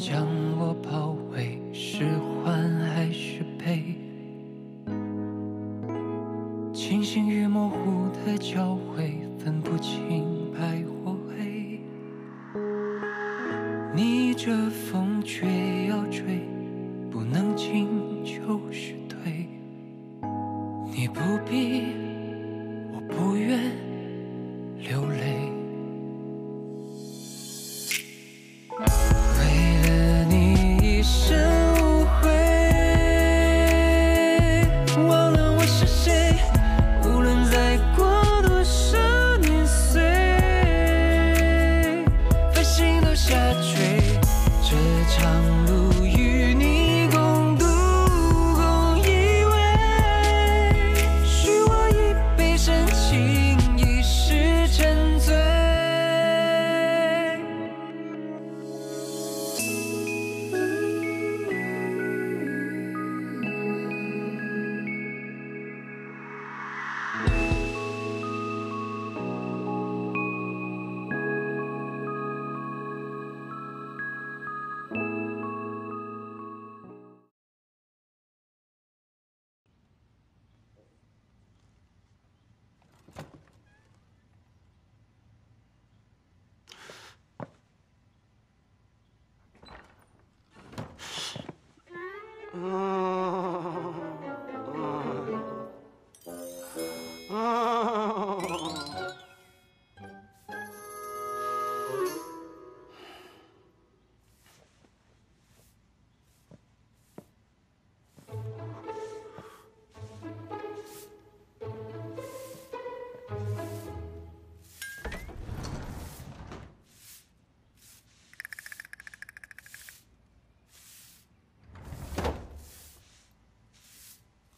将我包围，是欢还是悲？清醒与模糊的交汇，分不清白或黑。逆着风却要追，不能进就是退。你不必，我不愿流泪。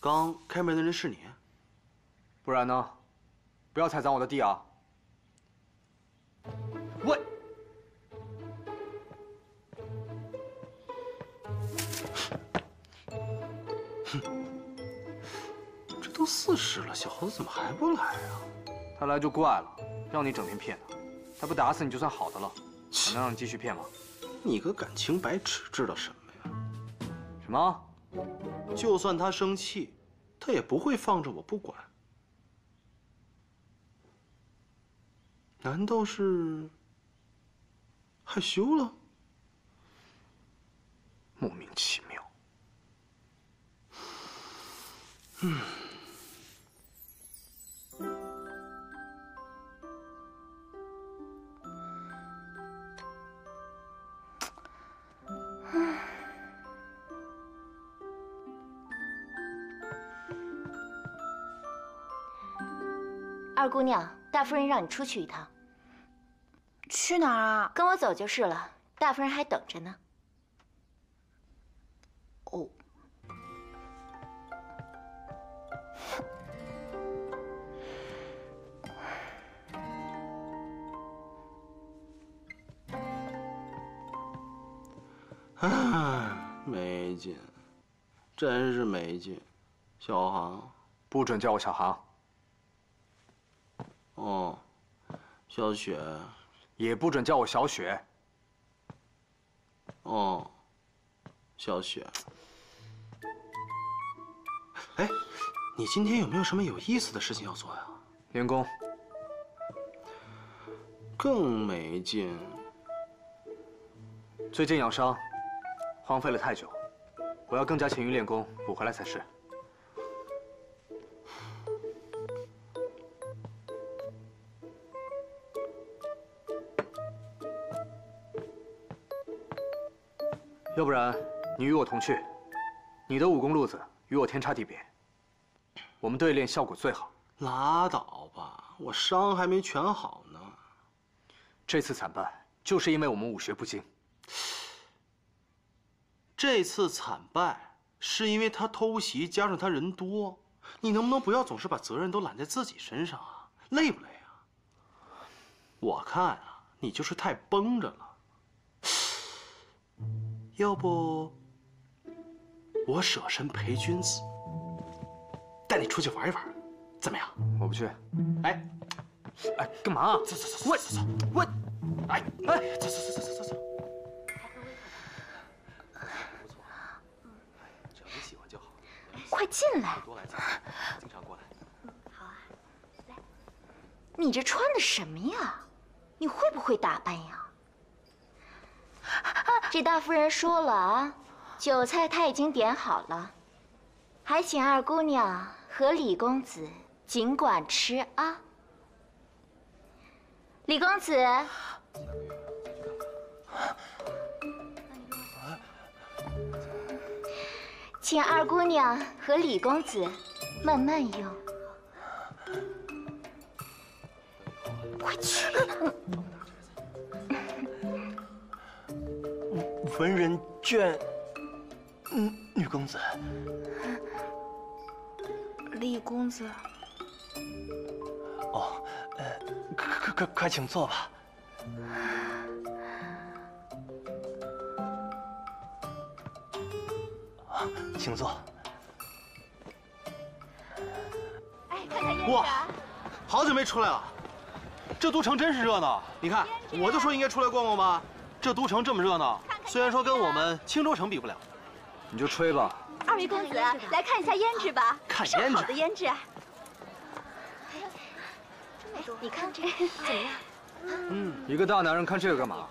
刚开门的人是你，不然呢？不要踩脏我的地啊！我，哼，这都4时了，小猴子怎么还不来啊？他来就怪了，让你整天骗他，他不打死你就算好的了，还能让你继续骗吗？你个感情白痴，知道什么呀？什么？ 就算他生气，他也不会放着我不管。难道是害羞了？莫名其妙。二姑娘，大夫人让你出去一趟。去哪儿啊？跟我走就是了，大夫人还等着呢。哦。哎，没劲，真是没劲。小航，不准叫我小航。 哦，小雪，也不准叫我小雪。哦，小雪。哎，你今天有没有什么有意思的事情要做呀？练功。更没劲。最近养伤，荒废了太久，我要更加勤于练功，补回来才是。 要不然，你与我同去，你的武功路子与我天差地别，我们对练效果最好。拉倒吧，我伤还没全好呢。这次惨败就是因为我们武学不精。这次惨败是因为他偷袭，加上他人多，你能不能不要总是把责任都揽在自己身上啊？累不累啊？我看啊，你就是太绷着了。 要不，我舍身陪君子，带你出去玩一玩，怎么样？我不去。哎，哎，干嘛？走走走，我走走我，哎哎，走走走走走走走。快进来。多来几次，经常过来。好啊，来。你这穿的什么呀？你会不会打扮呀？这大夫人说了啊，酒菜她已经点好了，还请二姑娘和李公子尽管吃啊。李公子。 请二姑娘和李公子慢慢用。我去！文人卷，女公子。李公子。哦，快请坐吧。 请坐。哎，看看哇，好久没出来了，这都城真是热闹。你看，我就说应该出来逛逛吧。这都城这么热闹，虽然说跟我们青州城比不了，你就吹吧。二位公子，来看一下胭脂吧。看胭脂，好的胭脂。你看这怎么样？嗯，一个大男人看这个干嘛？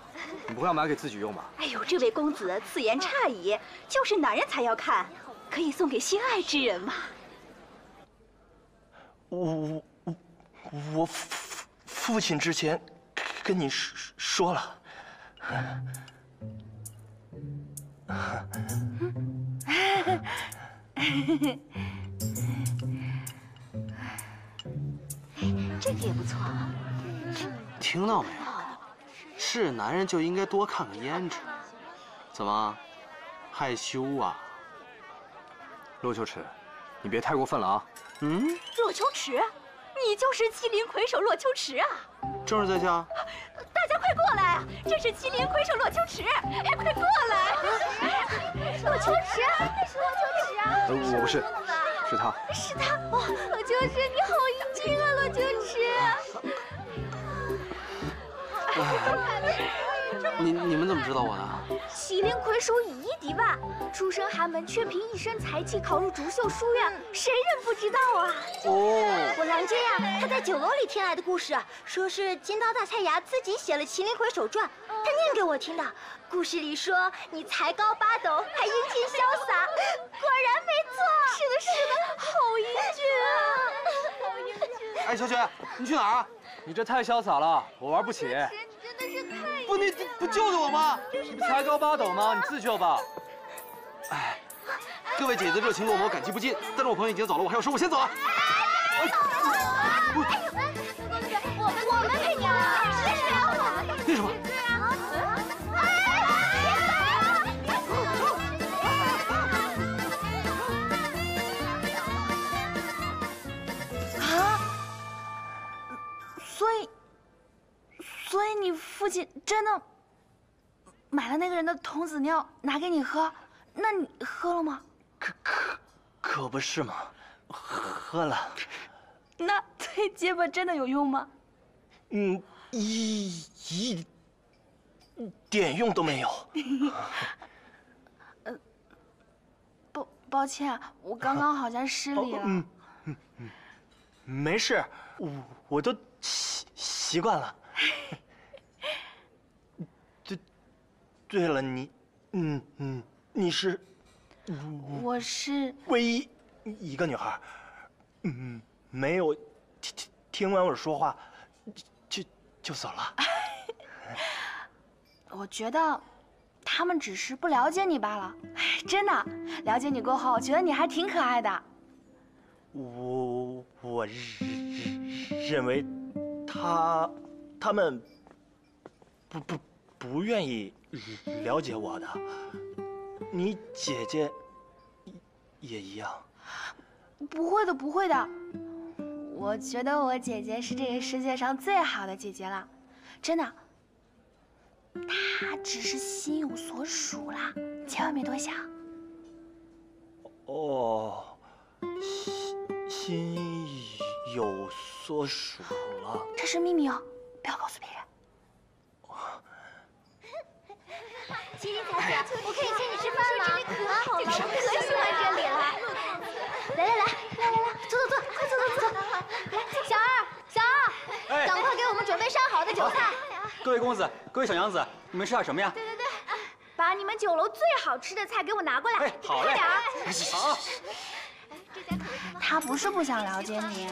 你不会要买给自己用吧？哎呦，这位公子此言差矣，就是男人才要看，可以送给心爱之人嘛。我父亲之前跟你说了。这个也不错啊。听到没有？ 是男人就应该多看看胭脂，怎么，害羞啊？骆秋池，你别太过分了啊！嗯，骆秋池，你就是麒麟魁首骆秋池啊？正是在下。大家快过来啊！这是麒麟魁首骆秋池，哎，快过来！骆秋池，是骆秋池啊！我不是，是他，是他。哇，骆秋池，你好英俊啊，骆秋池。 你们怎么知道我的？麒麟魁首以一敌万，出身寒门却凭一身才气考入竹秀书院，谁人不知道啊？哦，我郎君呀，他在酒楼里听来的故事，说是金刀大菜衙自己写了《麒麟魁首传》，他念给我听的。故事里说你才高八斗，还英俊潇洒，果然没错。是的，是的，好英俊啊，好英俊！哎，小雪，你去哪儿啊？ 你这太潇洒了，我玩不起。真的是太……不，你不救救我吗？你不才高八斗吗？你自救吧。哎，各位姐姐的热情落寞，我感激不尽。但是我朋友已经走了，我还有事，我先走了。哎，走了！哎，公子，我们陪你啊！是啊，我们。为什么？哎，啊！ 所以你父亲真的买了那个人的童子尿拿给你喝，那你喝了吗？可不是嘛，喝了。那对结巴真的有用吗？嗯，一点用都没有。抱歉，我刚刚好像失礼了。没事，我都。 习惯了。对了，你是？我是唯一一个女孩，没有听完我说话就走了。我觉得他们只是不了解你罢了。真的，了解你过后，我觉得你还挺可爱的。我认为。 他们不愿意了解我的，你姐姐也一样。不会的，不会的。我觉得我姐姐是这个世界上最好的姐姐了，真的。她只是心有所属啦，千万别多想。哦，心有。 所属了，这是秘密哦，不要告诉别人。麒麟小姐，我可以请你吃饭吗？可好了，我可喜欢这里了。好，各位公子，各位小娘子，你们吃点什么呀？对对对，把你们酒楼最好吃的菜给我拿过来。哎，好嘞。好。他不是不想了解你，你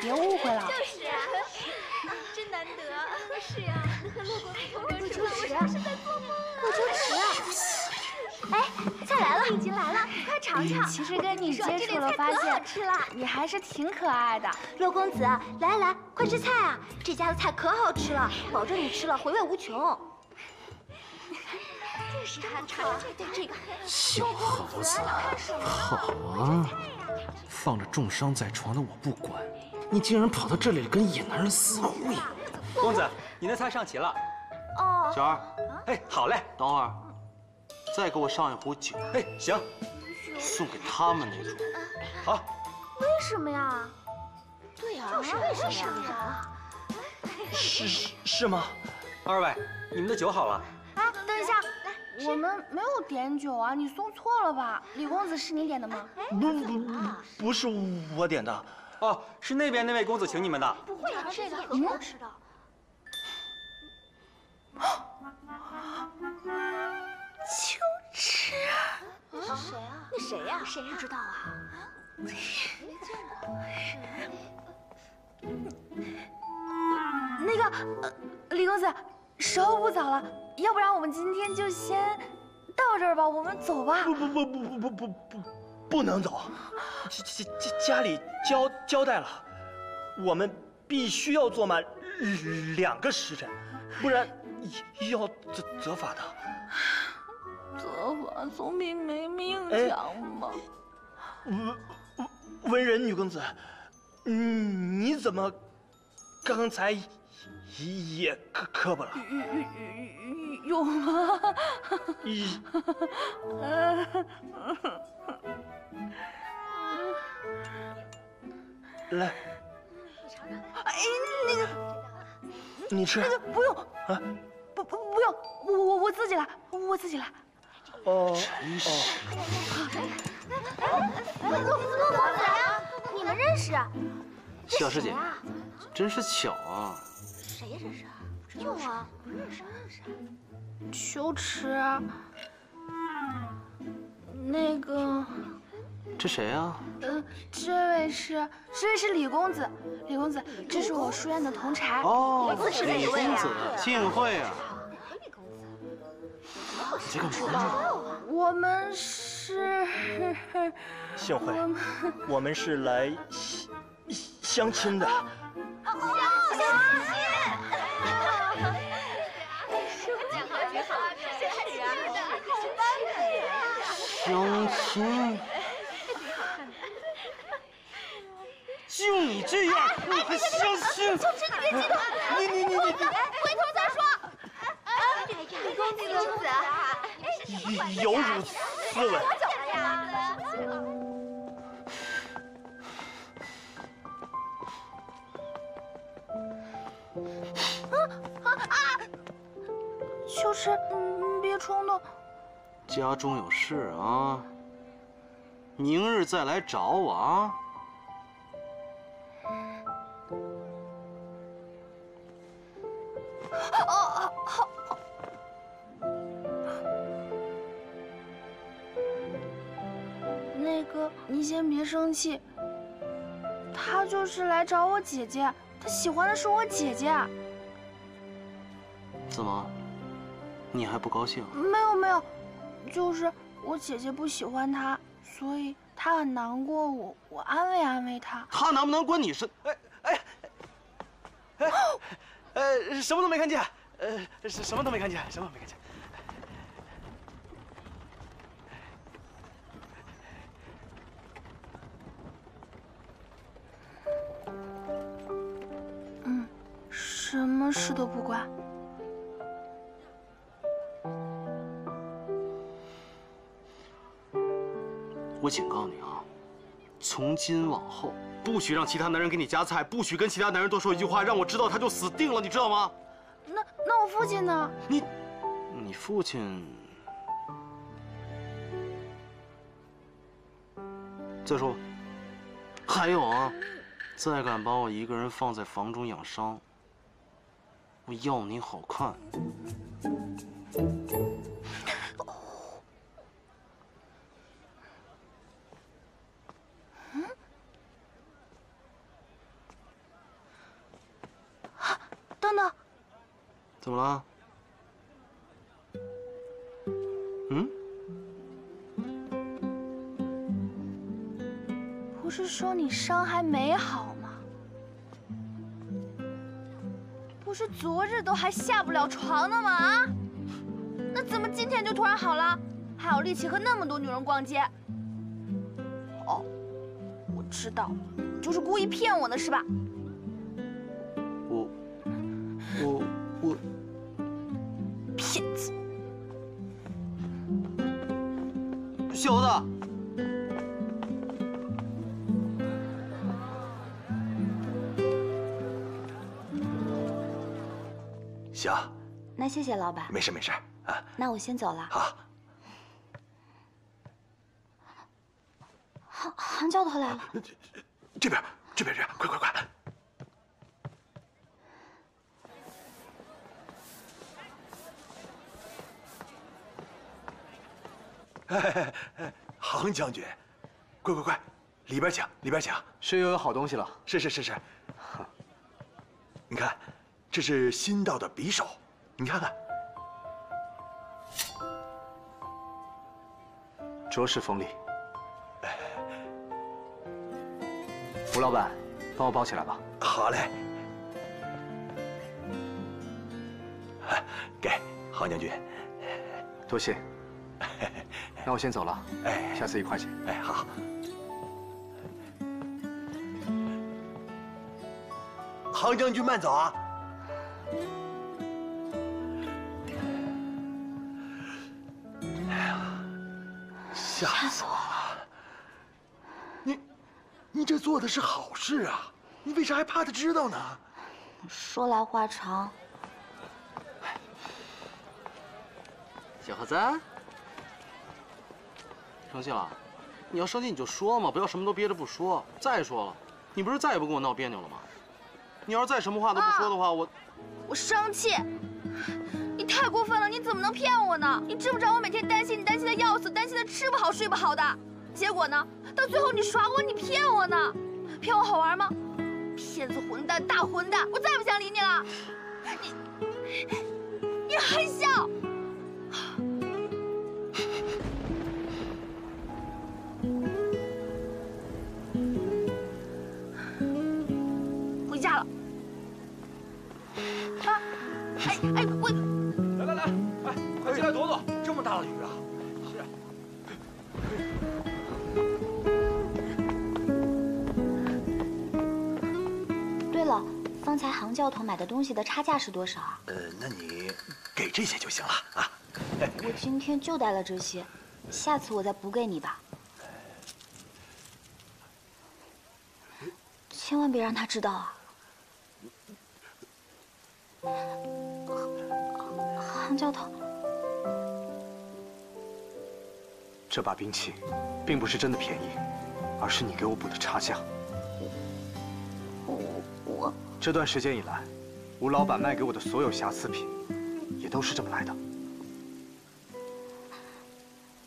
别误会了。就是啊，真难得。是啊，和陆公子同桌吃饭，我是在做梦啊。陆周池。 哎，菜来了，已经来了，你快尝尝。其实跟你接触了，发现你还是挺可爱的。陆公子，来来，快吃菜啊！这家的菜可好吃了，保证你吃了回味无穷。就是他尝对这个小猴子，好啊！放着重伤在床的我不管，你竟然跑到这里跟野男人厮混。公子，你那菜上齐了。哦。小二，哎，好嘞，等会儿。 再给我上一壶酒，哎，行，送给他们那种。好，为什么呀？对呀，就是为什么呀？是吗？二位，你们的酒好了。哎，等一下，我们没有点酒啊，你送错了吧？李公子是你点的吗？不是我点的，哦，是那边那位公子请你们的。不会啊，这个很好吃的。 秋池，那是谁啊？那谁呀？谁不知道啊？没见过。那个，李公子，时候不早了，要不然我们今天就先到这儿吧，我们走吧。不能走，家里交代了，我们必须要做满2个时辰，不然要责罚的。 责罚总比没命强嘛。文人女公子，你怎么刚才也磕巴了？有吗？来，你尝尝。哎，那个，你吃。那个不用啊，不用，我自己来，我自己来。 哦，真是！陆公子啊，你们认识？小师姐，真是巧啊！谁认识啊？就我，不认识，秋池，那个，这谁啊？这位是李公子，李公子，这是我书院的同柴。哦，李公子，幸会啊！ 这个名字，我们是幸会，我们是来相亲的。相亲，相亲，就你这样，你还相亲？秋池，你别激动，你，回头再说。 公子，有辱斯文。秋池，你别冲动。家中有事啊，明日再来找我啊。 您先别生气，他就是来找我姐姐，他喜欢的是我姐姐。怎么，你还不高兴？没有，就是我姐姐不喜欢他，所以他很难过，我安慰安慰他。他难不难关你事？哎，什么都没看见，什么都没看见。 什么事都不管。我警告你啊，从今往后不许让其他男人给你夹菜，不许跟其他男人多说一句话，让我知道他就死定了，你知道吗？那我父亲呢？你父亲。再说吧，还有啊，再敢把我一个人放在房中养伤。我要你好看。嗯？啊，等等，怎么了？嗯？ 不是说你伤还没好吗？不是昨日都还下不了床呢吗？啊，那怎么今天就突然好了？还有力气和那么多女人逛街？哦，我知道了，你就是故意骗我呢，是吧？我，骗子！小猴子。 行，那谢谢老板。没事没事啊，那我先走了。好。韩教头来了。这边，快！哎，杭将军，快，里边请。是又有好东西了。是。你看。 这是新到的匕首，你看看，着实锋利。吴老板，帮我包起来吧。好嘞，给杭将军，多谢。那我先走了，下次一块去。哎，好。 杭将军慢走啊！ 吓死我了！你这做的是好事啊，你为啥还怕他知道呢？说来话长。小伙子，生气了？你要生气你就说嘛，不要什么都憋着不说。再说了，你不是再也不跟我闹别扭了吗？你要是再什么话都不说的话，我生气。 你太过分了！你怎么能骗我呢？你知不知道我每天担心你，担心的要死，担心的吃不好睡不好的。结果呢，到最后你耍我，你骗我呢，骗我好玩吗？骗子混蛋，大混蛋！我再不想理你了。你还笑？回家了。啊！哎，我。 快进来躲躲！这么大的雨啊！是啊。对了，方才杭教头买的东西的差价是多少啊？那你给这些就行了啊。我今天就带了这些，下次我再补给你吧。千万别让他知道啊！ 杭教头，这把兵器并不是真的便宜，而是你给我补的差价。我这段时间以来，吴老板卖给我的所有瑕疵品，也都是这么来的。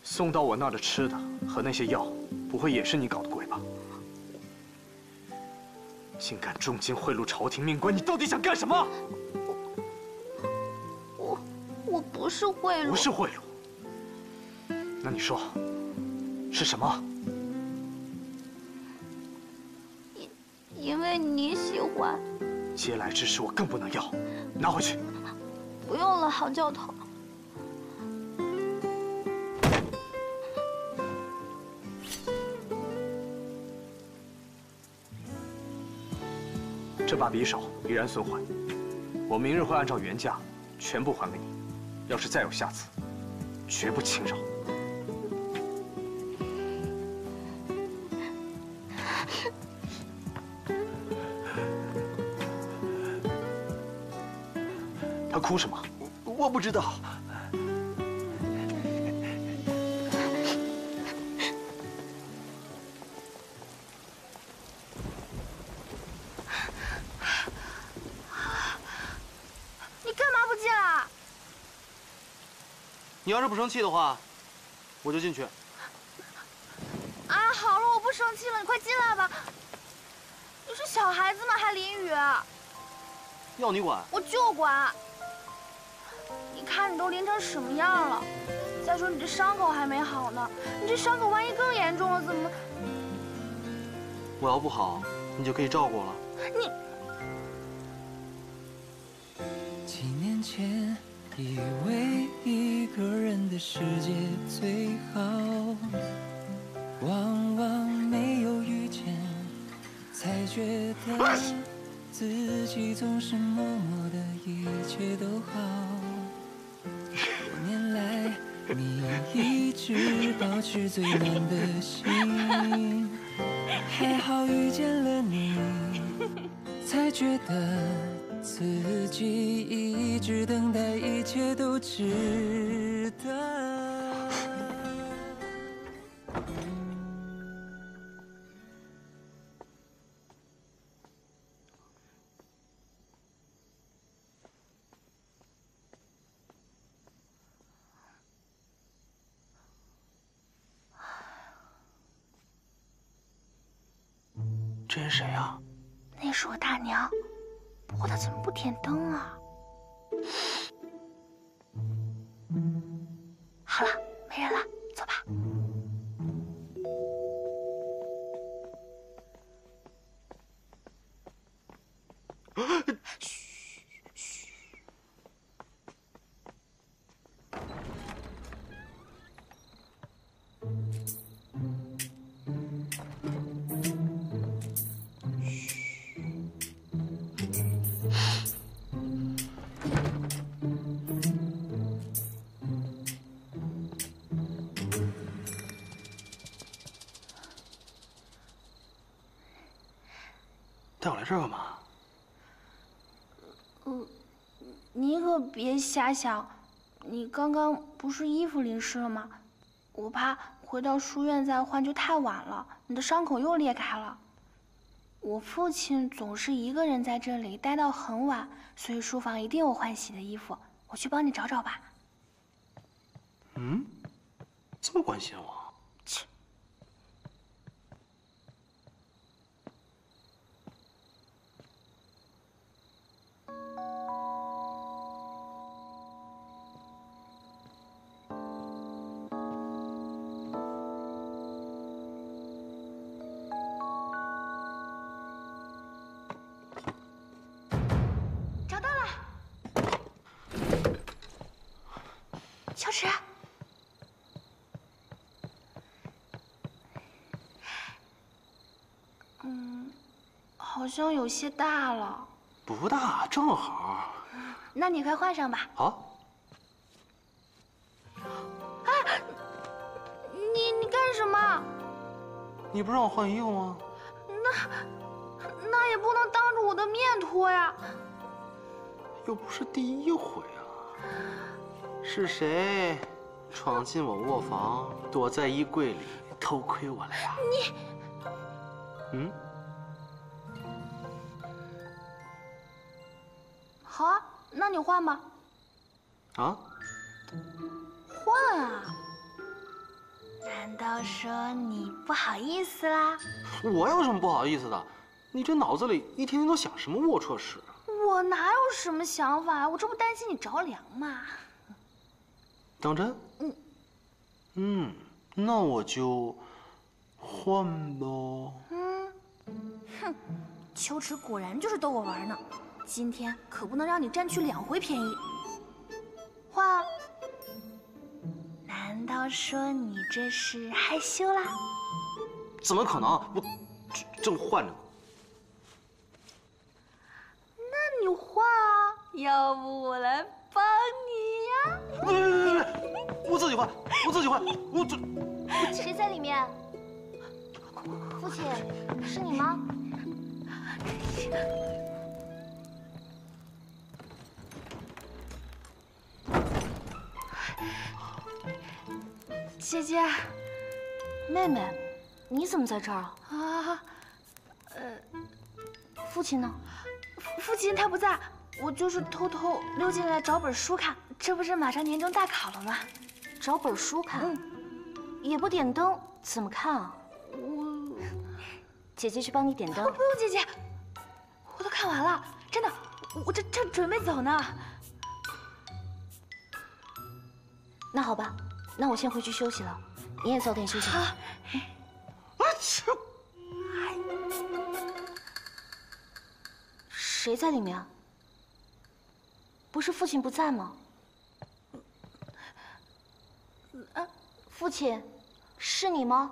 送到我那儿的吃的和那些药，不会也是你搞的鬼吧？竟敢重金贿赂朝廷命官，你到底想干什么？ 不是贿赂，不是贿赂。那你说是什么？因为你喜欢。嗟来之食我更不能要，拿回去。不用了，杭教头。这把匕首已然损坏，我明日会按照原价全部还给你。 要是再有下次，绝不轻饶。他哭什么？我不知道。你要是不生气的话，我就进去。啊，好了，我不生气了，你快进来吧。你是小孩子吗？还淋雨？要你管？我就管。你看你都淋成什么样了！再说你这伤口还没好呢，你这伤口万一更严重了怎么？我要不好，你就可以照顾我了。你。 几年前，以为一个人的世界最好，往往没有遇见，才觉得自己总是默默的，一切都好。多年来，你一直保持最暖的心，还好遇见了你，才觉得。 自己一直等待，一切都值得。这是谁呀？那是我大娘。 不过他怎么不点灯啊？好了，没人了，走吧。嘘嘘。带我来这儿干嘛？你可别瞎想，你刚刚不是衣服淋湿了吗？我怕回到书院再换就太晚了，你的伤口又裂开了。我父亲总是一个人在这里待到很晚，所以书房一定有换洗的衣服。我去帮你找找吧。嗯，这么关心我？ 乔治，好像有些大了。不大，正好。那你快换上吧。好。啊！你干什么？你不让我换衣服吗？那也不能当着我的面脱呀。又不是第一回啊。 是谁闯进我卧房，躲在衣柜里偷窥我了呀？你，嗯，好啊，那你换吧。啊？换啊？难道说你不好意思啦？我有什么不好意思的？你这脑子里一天天都想什么龌龊事？我哪有什么想法？我这不担心你着凉吗？ 当真？那我就换吧。哼，秋池果然就是逗我玩呢，今天可不能让你占去2回便宜。换啊！难道说你这是害羞啦？怎么可能？我正换着。那你换啊！要不我来帮你呀？ 我自己换，我自己换，我这谁在里面？父亲，是你吗？姐姐，妹妹，你怎么在这儿啊？啊，父亲呢？父亲他不在，我就是偷偷溜进来找本书看，这不是马上年终大考了吗？找本书看，也不点灯，怎么看啊？我，姐姐去帮你点灯。不用姐姐，我都看完了，真的，我这正准备走呢。那好吧，那我先回去休息了，你也早点休息。好。我去。 谁在里面？不是父亲不在吗？啊，父亲，是你吗？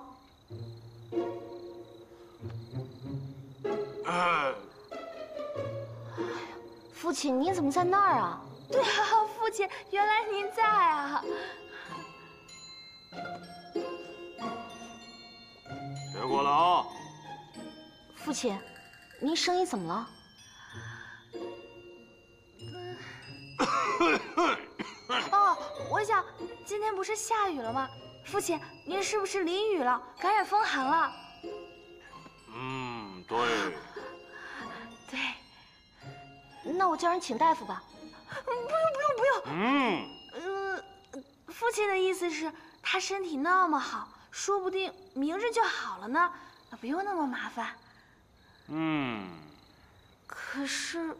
父亲，您怎么在那儿啊？对啊，父亲，原来您在啊！别过来啊！父亲，您声音怎么了？ 哦，我想今天不是下雨了吗？父亲，您是不是淋雨了，感染风寒了？嗯，对。对。那我叫人请大夫吧。不用。父亲的意思是，他身体那么好，说不定明日就好了呢，不用那么麻烦。嗯。可是。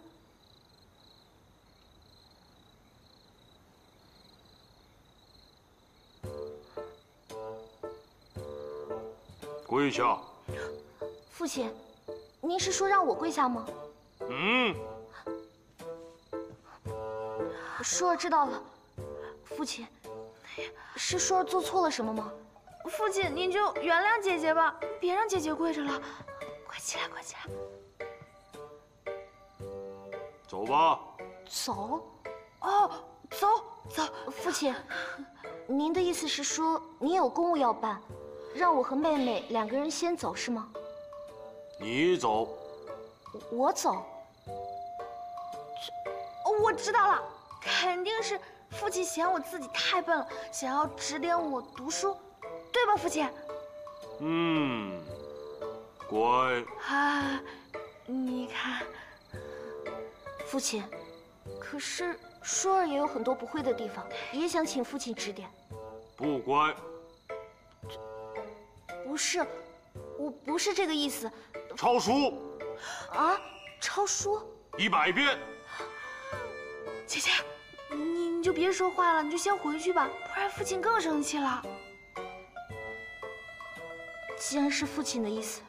跪下，父亲，您是说让我跪下吗？嗯，舒儿知道了。父亲，是舒儿做错了什么吗？父亲，您就原谅姐姐吧，别让姐姐跪着了。快起来，快起来。走吧。走？哦，走。父亲，您的意思是说您有公务要办？ 让我和妹妹两个人先走是吗？你走，我走。我知道了，肯定是父亲嫌我自己太笨了，想要指点我读书，对吧，父亲？嗯，乖。啊，你看，父亲，可是舒儿也有很多不会的地方，也想请父亲指点。不乖。 不是，我不是这个意思。抄书啊，抄书100遍。姐姐，你就别说话了，你就先回去吧，不然父亲更生气了。既然是父亲的意思，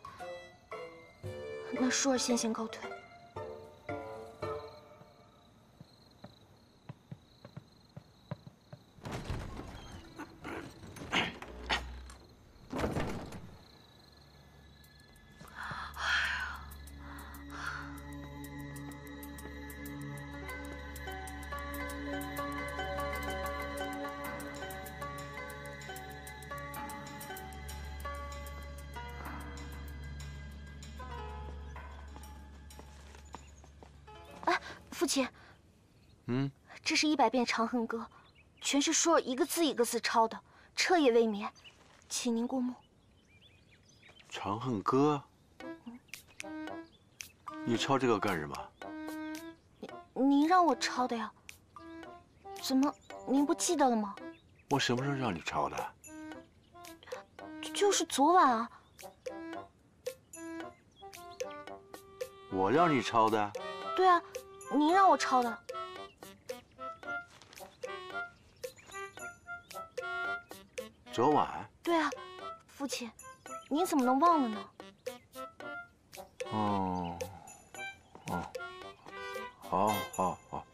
那舒儿先行告退。父亲，这是100遍《长恨歌》，全是舒儿一个字一个字抄的，彻夜未眠，请您过目。《长恨歌》，你抄这个干什么？您让我抄的呀？怎么您不记得了吗？我什么时候让你抄的？就是昨晚啊。我让你抄的？对啊。 您让我抄的，昨晚。对啊，父亲，您怎么能忘了呢？哦，好。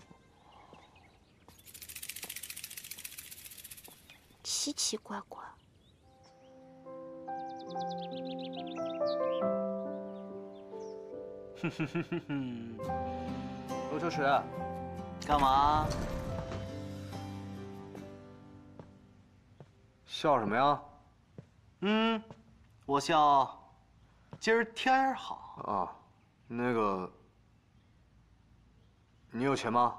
奇奇怪怪。 罗秋实，干嘛？笑什么呀？我笑，今儿天儿好啊。那个，你有钱吗？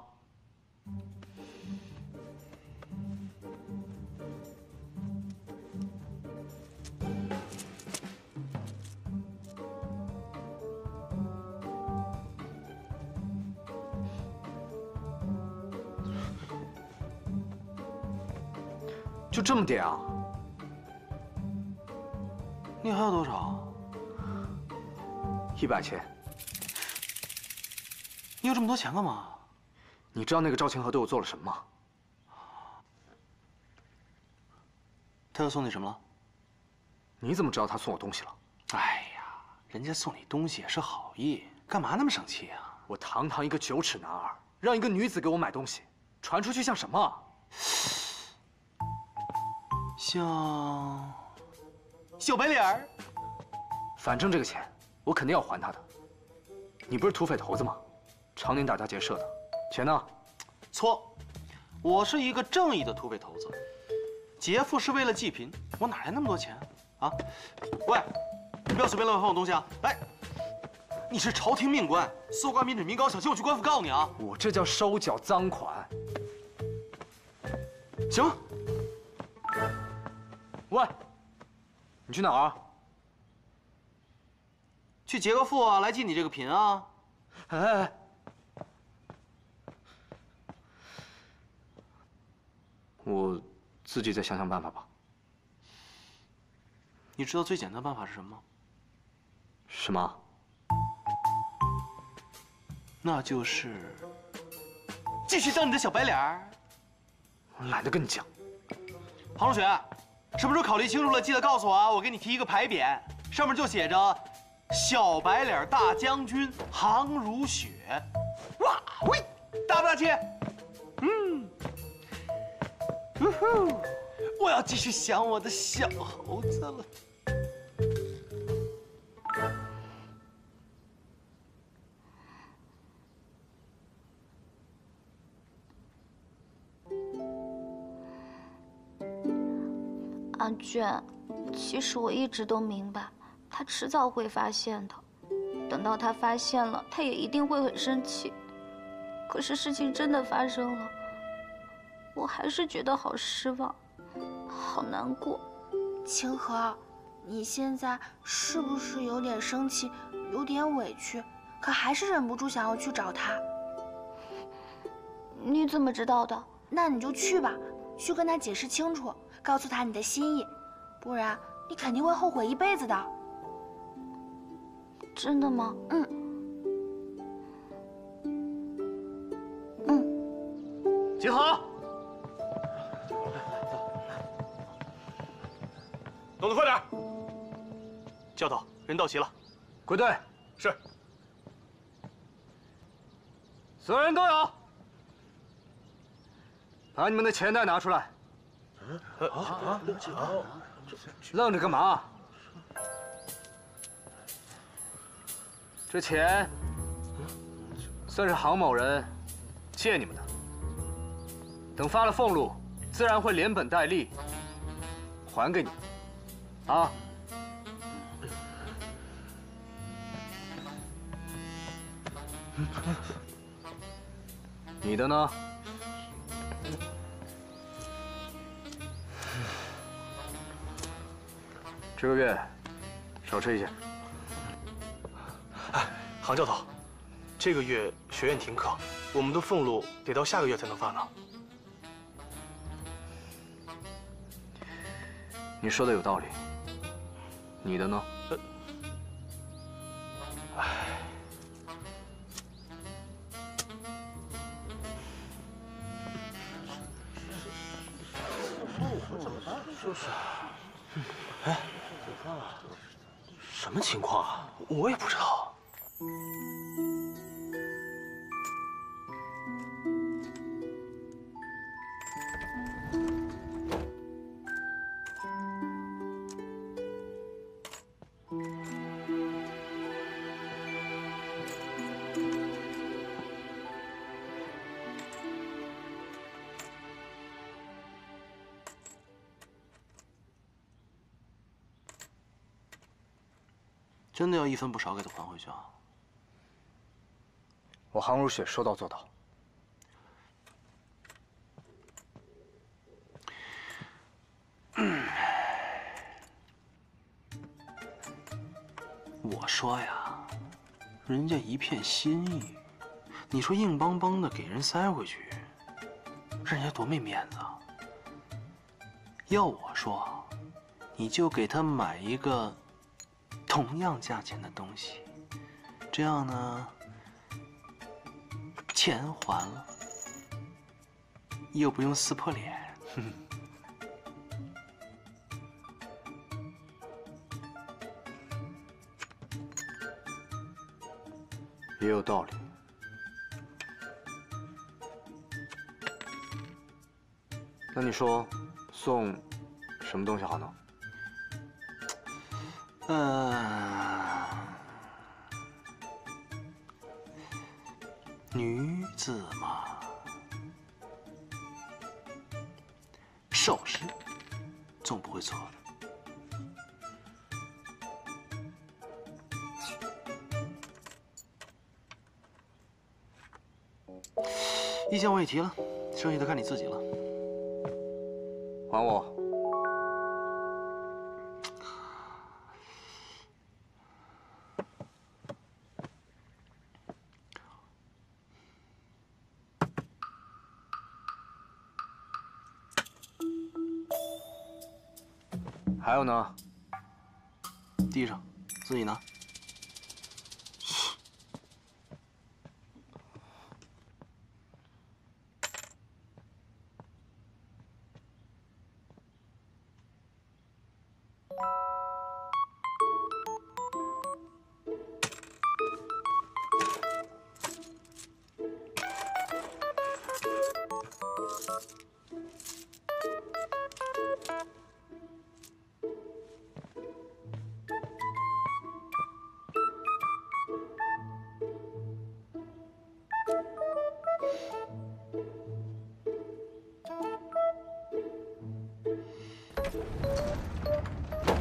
就这么点啊？你还有多少？100千。你有这么多钱干嘛？你知道那个赵清河对我做了什么吗？他又送你什么了？你怎么知道他送我东西了？哎呀，人家送你东西也是好意，干嘛那么生气啊？我堂堂一个9尺男儿，让一个女子给我买东西，传出去像什么、啊？ 像小白脸儿，反正这个钱我肯定要还他的。你不是土匪头子吗？常年打家劫舍的，钱呢？错，我是一个正义的土匪头子，劫富是为了济贫，我哪来那么多钱啊？啊，喂，你不要随便乱翻我东西啊！哎，你是朝廷命官，搜刮民脂民膏，小心我去官府告你啊！我这叫收缴赃款。行。 喂，你去哪儿啊？去劫个富啊，来济你这个贫啊！哎哎哎，我自己再想想办法吧。你知道最简单的办法是什么吗？什么？那就是继续当你的小白脸儿。我懒得跟你讲。庞同学。 什么时候考虑清楚了，记得告诉我啊！我给你提一个牌匾，上面就写着“小白脸大将军杭如雪”。哇喂，大不大气？嗯，呜呼！我要继续想我的小猴子了。阿娟，其实我一直都明白，他迟早会发现的。等到他发现了，他也一定会很生气。可是事情真的发生了，我还是觉得好失望，好难过。清河，你现在是不是有点生气，有点委屈，可还是忍不住想要去找他？你怎么知道的？那你就去吧，去跟他解释清楚。 告诉他你的心意，不然你肯定会后悔一辈子的。真的吗？嗯。嗯。集合。动作快点！教头，人到齐了。归队。是。所有人都有，把你们的钱袋拿出来。 愣着干嘛？这钱算是杭某人借你们的，等发了俸禄，自然会连本带利还给你们。啊！你的呢？ 这个月少吃一些。哎，杭教头，这个月学院停课，我们的俸禄得到下个月才能发呢。你说的有道理。你的呢？哎，就是哎。 什么情况啊？我也不知道。真的要一分不少给他还回去啊！我杭如雪说到做到。我说呀，人家一片心意，你说硬邦邦的给人塞回去，这人家多没面子啊！要我说，你就给他买一个同样价钱的东西，这样呢，钱还了，又不用撕破脸。呵呵 也有道理。那你说，送什么东西好呢？女子嘛，首饰总不会错的。 意见我也提了，剩下的看你自己了。还我！还有呢？地上，自己拿。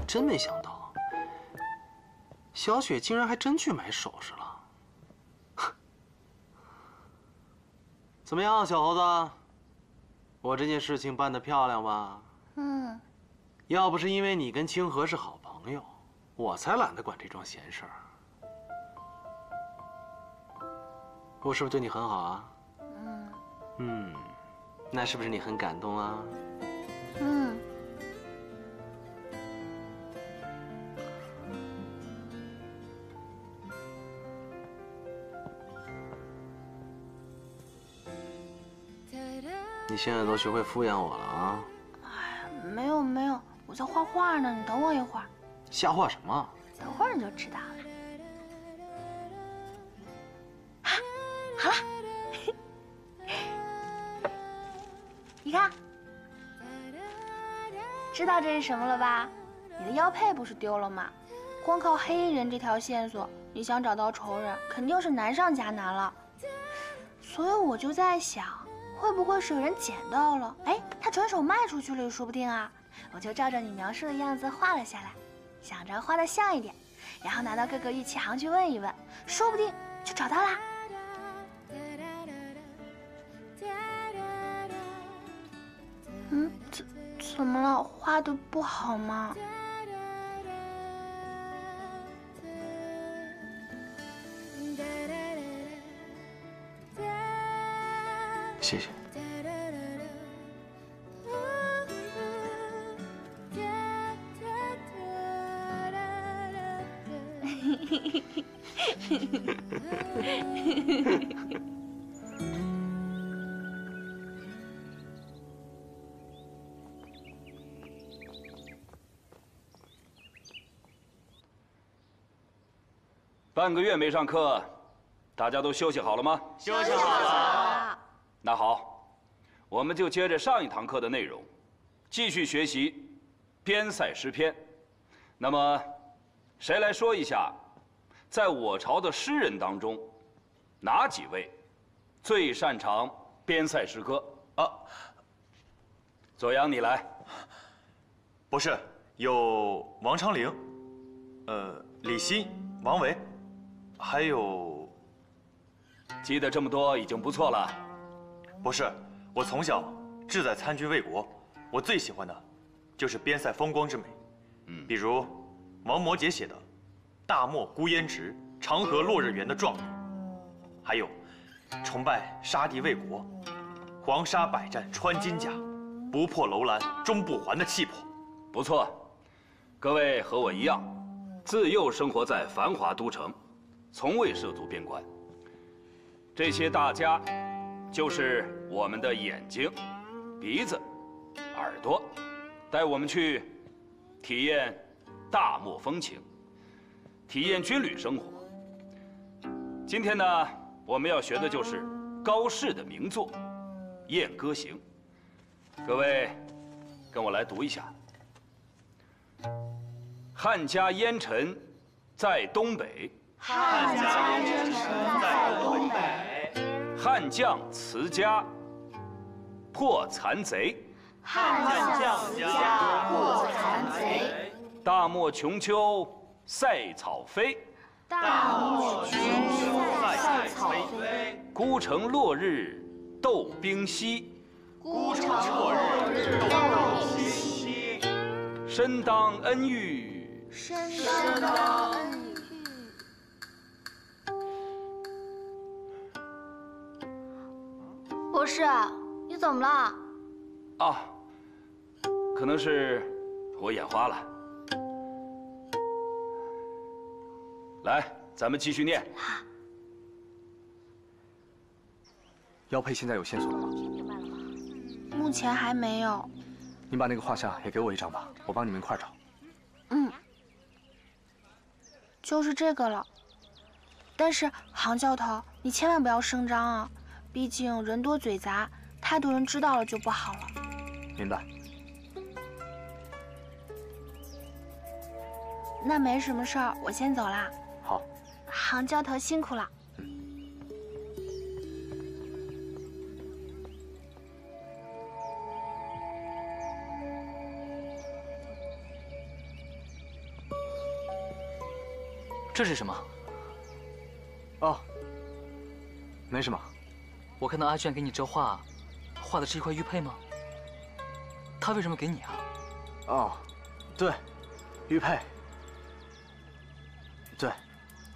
真没想到，小雪竟然还真去买首饰了。怎么样，小猴子？我这件事情办得漂亮吧？嗯。要不是因为你跟清河是好朋友，我才懒得管这桩闲事儿。我是不是对你很好啊？嗯。嗯，那是不是你很感动啊？嗯。 你现在都学会敷衍我了啊！哎，没有没有，我在画画呢，你等我一会儿。瞎画什么？等会儿你就知道了。啊，好了，你看，知道这是什么了吧？你的腰佩不是丢了吗？光靠黑衣人这条线索，你想找到仇人，肯定是难上加难了。所以我就在想。 会不会是有人捡到了？哎，他转手卖出去了也说不定啊！我就照着你描述的样子画了下来，想着画的像一点，然后拿到各个玉器行去问一问，说不定就找到啦。嗯，怎么了？画的不好吗？谢谢。半个月没上课，大家都休息好了吗？休息好了。 那好，我们就接着上一堂课的内容，继续学习边塞诗篇。那么，谁来说一下，在我朝的诗人当中，哪几位最擅长边塞诗歌？啊，左阳，你来。不是，有王昌龄，李希、王维，还有……记得这么多已经不错了。 不是，我从小志在参军卫国，我最喜欢的，就是边塞风光之美。嗯，比如王摩诘写的“大漠孤烟直，长河落日圆”的壮丽，还有崇拜杀敌卫国，黄沙百战穿金甲，不破楼兰终不还的气魄。不错，各位和我一样，自幼生活在繁华都城，从未涉足边关。这些大家，就是我们的眼睛、鼻子、耳朵，带我们去体验大漠风情，体验军旅生活。今天呢，我们要学的就是高适的名作《燕歌行》。 各位，跟我来读一下：“汉家烟尘在东北，汉家烟尘在东北。汉将辞家破残贼，汉将辞家破残贼。大漠穷秋塞草飞，大漠穷秋塞草飞。孤城落日斗兵稀。” 孤城落日斗兵稀，身当恩遇，身当恩遇。博士，你怎么了？啊，可能是我眼花了。来，咱们继续念。姚佩现在有线索了吗？ 目前还没有。你把那个画像也给我一张吧，我帮你们一块找。嗯，就是这个了。但是杭教头，你千万不要声张啊，毕竟人多嘴杂，太多人知道了就不好了。明白。那没什么事儿，我先走啦。好。杭教头辛苦了。 这是什么？哦，没什么。我看到阿卷给你这画，画的是一块玉佩吗？他为什么给你啊？哦，对，玉佩。对，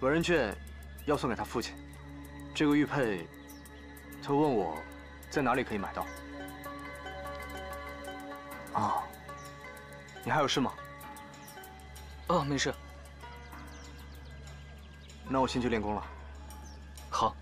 文人卷要送给他父亲。这个玉佩，他问我在哪里可以买到。哦，你还有事吗？哦，没事。 那我先去练功了。好。